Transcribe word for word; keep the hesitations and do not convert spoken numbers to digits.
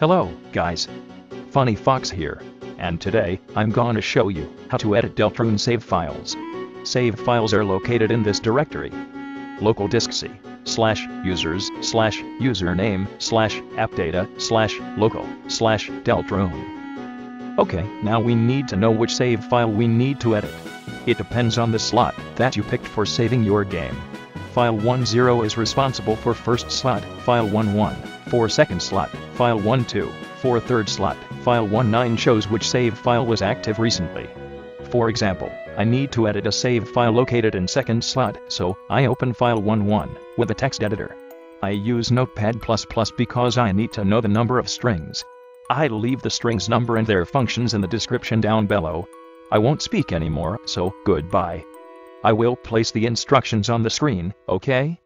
Hello, guys. Funny Fox here, and today, I'm gonna show you how to edit Deltarune save files. Save files are located in this directory. Local disk C, slash, users, slash, username, slash, appdata, slash, local, slash, Deltarune. Okay, now we need to know which save file we need to edit. It depends on the slot that you picked for saving your game. File ten is responsible for first slot, file eleven, for second slot, file twelve, for third slot, file nineteen shows which save file was active recently. For example, I need to edit a save file located in second slot, so I open file eleven with a text editor. I use Notepad plus plus because I need to know the number of strings. I leave the strings number and their functions in the description down below. I won't speak anymore, so goodbye. I will place the instructions on the screen, okay?